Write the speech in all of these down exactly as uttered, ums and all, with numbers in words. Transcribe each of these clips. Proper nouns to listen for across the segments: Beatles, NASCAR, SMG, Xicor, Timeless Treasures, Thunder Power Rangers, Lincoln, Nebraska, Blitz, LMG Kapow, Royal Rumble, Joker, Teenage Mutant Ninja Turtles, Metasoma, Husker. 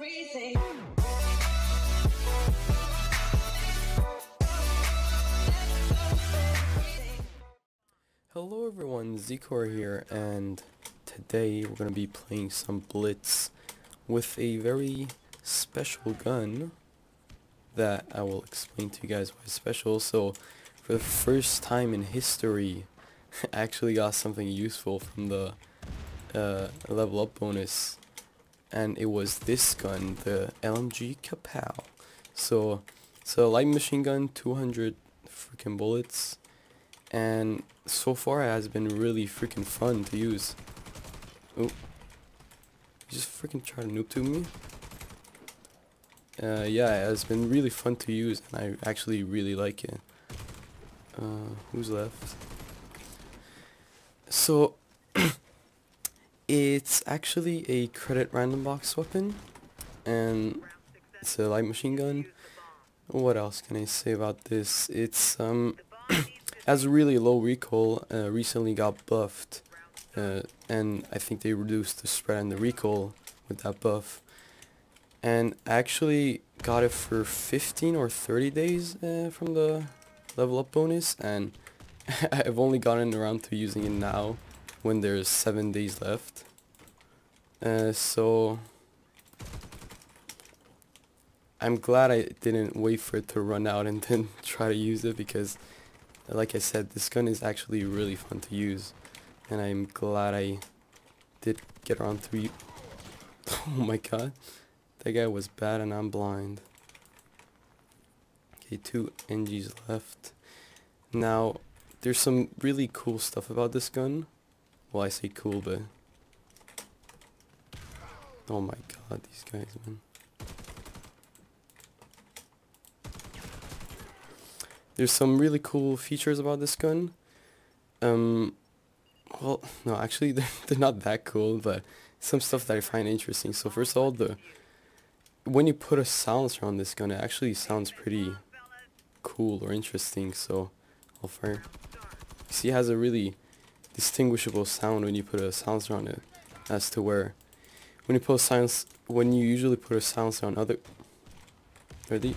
everything. Hello everyone, Xicor here, and today we're going to be playing some Blitz with a very special gun that I will explain to you guys why it's special. So for the first time in history, I actually got something useful from the uh, level up bonus, and it was this gun, the L M G Kapow. So it's a light machine gun, two hundred freaking bullets, and so far it has been really freaking fun to use. Oh, you just freaking try to noob to me. Uh, yeah, it has been really fun to use, and I actually really like it. Uh, who's left? So it's actually a credit random box weapon, and it's a light machine gun. What else can I say about this? It's um has really low recoil. Uh, recently got buffed, uh, and I think they reduced the spread and the recoil with that buff. And actually got it for fifteen or thirty days uh, from the level up bonus, and I've only gotten around to using it now when there's seven days left. Uh, so I'm glad I didn't wait for it to run out and then try to use it, because like I said, this gun is actually really fun to use, and I'm glad I did get around to it. Oh my god, that guy was bad and I'm blind. Okay, two N Gs left. Now, there's some really cool stuff about this gun. Well, I say cool, but... oh my god, these guys, man. There's some really cool features about this gun. Um, well, no, actually, they're, they're not that cool, but some stuff that I find interesting. So first of all, the when you put a silencer on this gun, it actually sounds pretty cool or interesting, so... I'll fire. See, it has a really distinguishable sound when you put a silencer on it, as to where when you put a silence, when you usually put a silencer on other, are they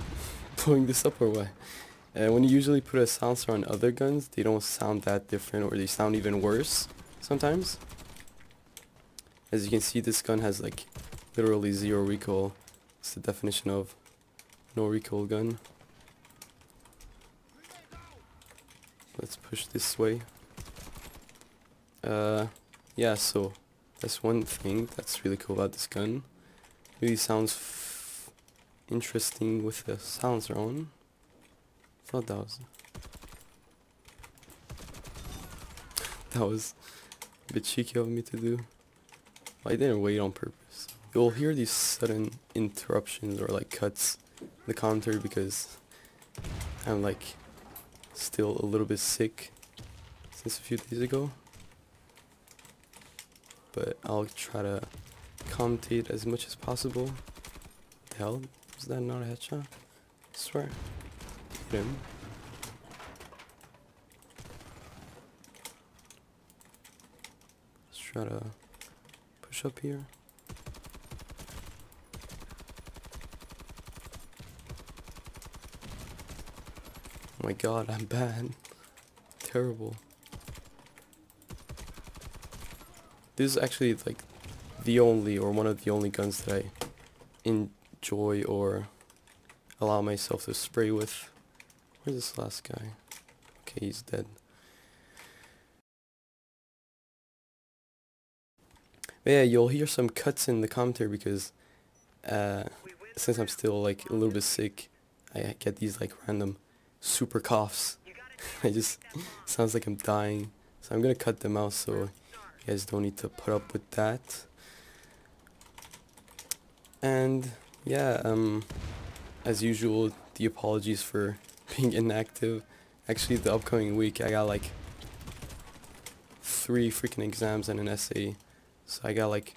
blowing this up or what? Uh, when you usually put a silencer on other guns, they don't sound that different, or they sound even worse sometimes. As you can see, this gun has like literally zero recoil. It's the definition of no recoil gun. Let's push this way. Uh, yeah, so that's one thing that's really cool about this gun. Really sounds f interesting with the silencer on. Thought that was that was a bit cheeky of me to do. I didn't wait on purpose. You'll hear these sudden interruptions or like cuts in the commentary because I'm like. Still a little bit sick since a few days ago, but I'll try to commentate as much as possible. What the hell? Was that not a headshot? I swear. Hit him. Let's try to push up here. Oh my god, I'm bad. Terrible. This is actually like the only or one of the only guns that I enjoy or allow myself to spray with. Where's this last guy? Okay, he's dead. But yeah, you'll hear some cuts in the commentary because uh, since I'm still like a little bit sick, I get these like random super coughs. I just sounds like I'm dying, so I'm gonna cut them out so you guys don't need to put up with that. And yeah, um as usual, the apologies for being inactive. Actually, the upcoming week I got like three freaking exams and an essay, so I got like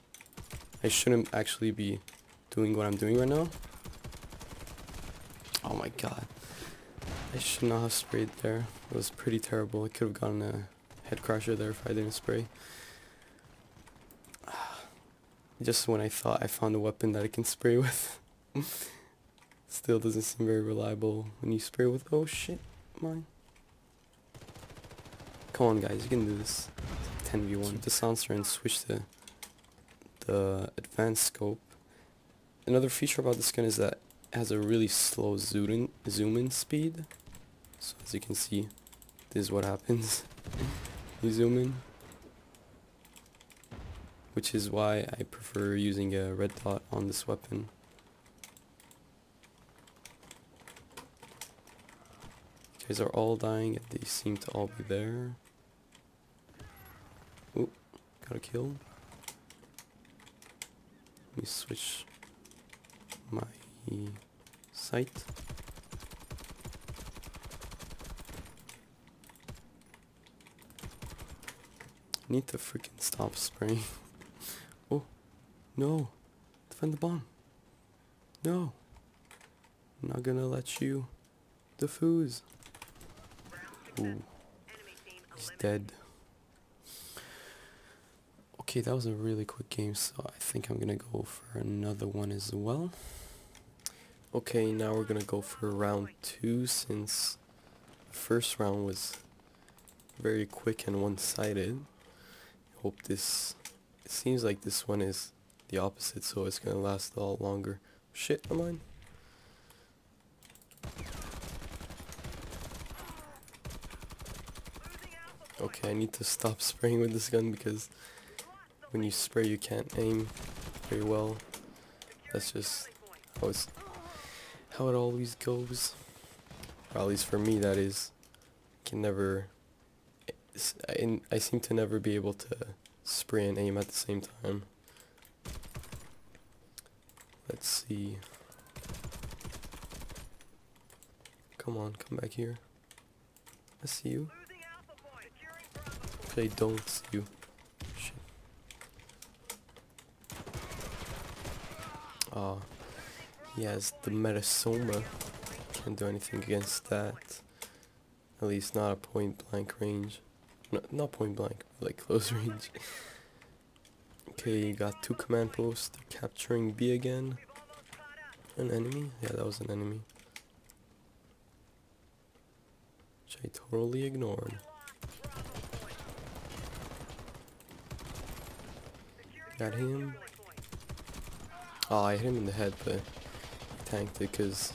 I shouldn't actually be doing what I'm doing right now. Oh my god, I should not have sprayed there. It was pretty terrible. I could have gotten a head crasher there if I didn't spray. Just when I thought I found a weapon that I can spray with. Still doesn't seem very reliable when you spray with... Oh shit, mine. Come on guys, you can do this. ten v one. Keep the silencer and switch to the advanced scope. Another feature about this gun is that it has a really slow zoom in, zoom in speed. So as you can see, this is what happens. You zoom in. Which is why I prefer using a red dot on this weapon. You guys are all dying, they seem to all be there. Oop, got a kill. Let me switch my sight. I need to freaking stop spraying. No, defend the bomb. No, I'm not gonna let you defuse. Ooh, he's dead. Okay, that was a really quick game, so I think I'm gonna go for another one as well. Okay, now we're gonna go for round two, since the first round was very quick and one-sided. Hope this, it seems like this one is the opposite, so it's gonna last a lot longer. Shit, am I? Okay, I need to stop spraying with this gun because when you spray you can't aim very well. That's just how, it's, how it always goes. Or at least for me, that is. I can never... I, I seem to never be able to spray and aim at the same time. Let's see. Come on, come back here. I see you. They don't see you. Shit. Ah, he has the Metasoma. Can't do anything against that. At least not a point blank range. No, not point blank, but like close range. Okay, you got two command posts. They're capturing B again. An enemy? Yeah, that was an enemy. Which I totally ignored. Got him. Oh, I hit him in the head, but he tanked it because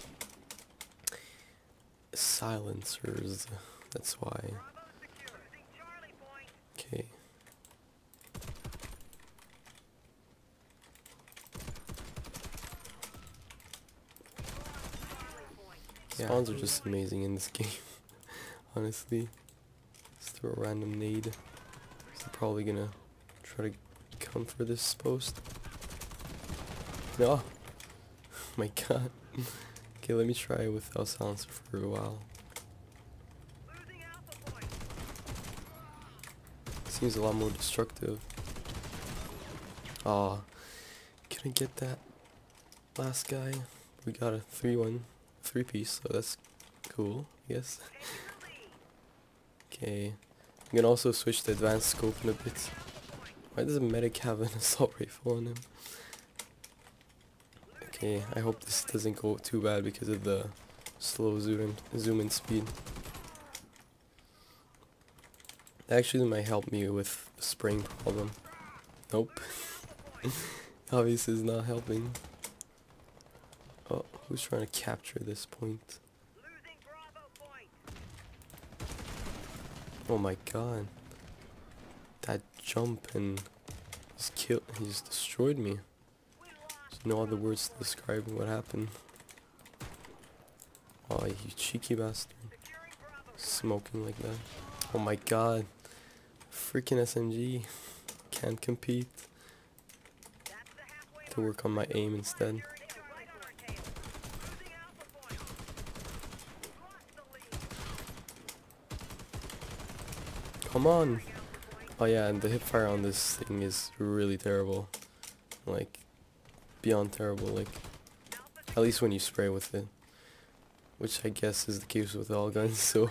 silencers. That's why. Okay. Spawns are just amazing in this game, honestly. Just throw a random nade. So they're probably gonna try to come for this post. No! My god. Okay, let me try without silencer for a while. Seems a lot more destructive. Aw. Can I get that last guy? We got a three one. Three piece, so that's cool, I guess. Okay, I'm gonna also switch to advanced scope in a bit. Why does a medic have an assault rifle on him? Okay, I hope this doesn't go too bad because of the slow zoom in, zoom in speed. That actually might help me with the spraying problem. Nope. Obviously it's not helping. Oh, who's trying to capture this point? Oh my god. That jump and his kill, he just destroyed me. There's no other words to describe what happened. Oh, you cheeky bastard. Smoking like that. Oh my god. Freaking S M G. Can't compete. To work on my aim instead. Come on! Oh yeah, and the hipfire on this thing is really terrible. Like, beyond terrible, like, at least when you spray with it. Which I guess is the case with all guns, so...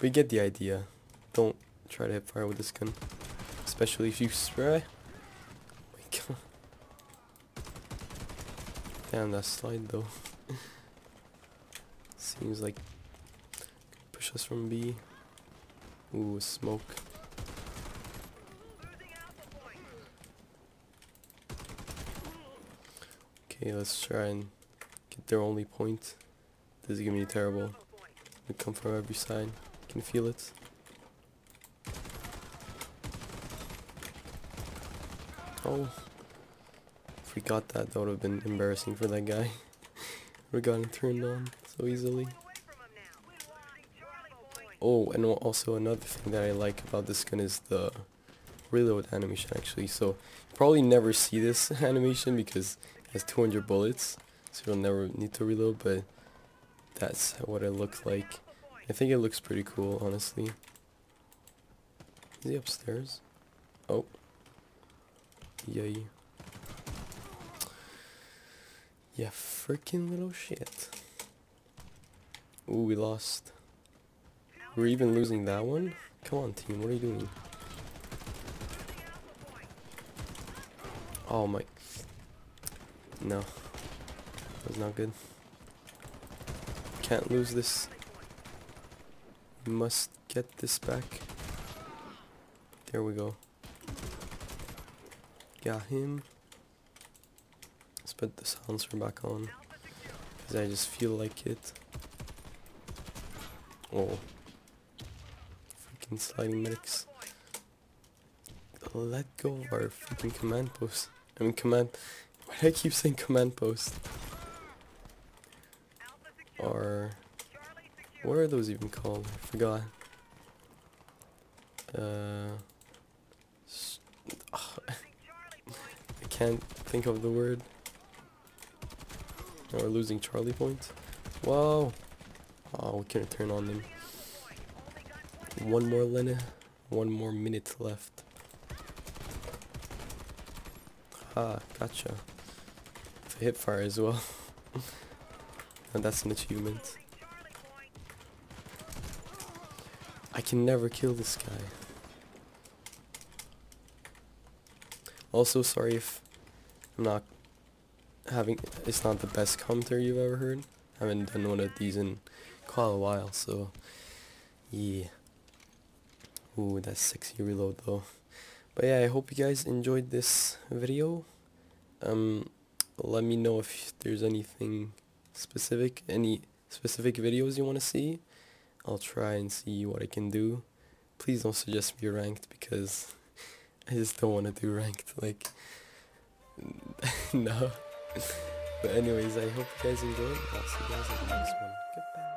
we get the idea. Don't try to hipfire with this gun. Especially if you spray. Oh my god. stand that slide though. Seems like push us from B. Ooh, smoke. Okay, let's try and get their only point. This is gonna be terrible. They come from every side. You can feel it. Oh, if we got that, that would have been embarrassing for that guy. We got him turned on so easily. Oh, and also another thing that I like about this gun is the reload animation actually. So you probably never see this animation because it has two hundred bullets, so you'll never need to reload, but that's what it looks like. I think it looks pretty cool, honestly. Is he upstairs? Oh. Yay. Yeah, freaking little shit. Ooh, we lost. We're even losing that one? Come on, team, what are you doing? Oh my. No. That was not good. Can't lose this. We must get this back. There we go. Got him. Let's put the silencer back on, because I just feel like it. Oh. Freaking sliding medics. Let go of our freaking command post. I mean command... Why do I keep saying command post? Or... what are those even called? I forgot. Uh... Can't think of the word. Now we're losing Charlie points. Whoa! Oh, we couldn't turn on them. One more Lena. One more minute left. Ah, gotcha. It's a hip fire as well. And that's an achievement. I can never kill this guy. Also, sorry if I'm not having, it's not the best commentary you've ever heard. I haven't done one of these in quite a while, so yeah. Ooh, that's sexy reload though. But yeah, I hope you guys enjoyed this video. Um, let me know if there's anything specific, any specific videos you want to see. I'll try and see what I can do. Please don't suggest me ranked, because I just don't want to do ranked, like, no. But anyways, I hope you guys enjoyed. I'll see you guys in the next one. Goodbye.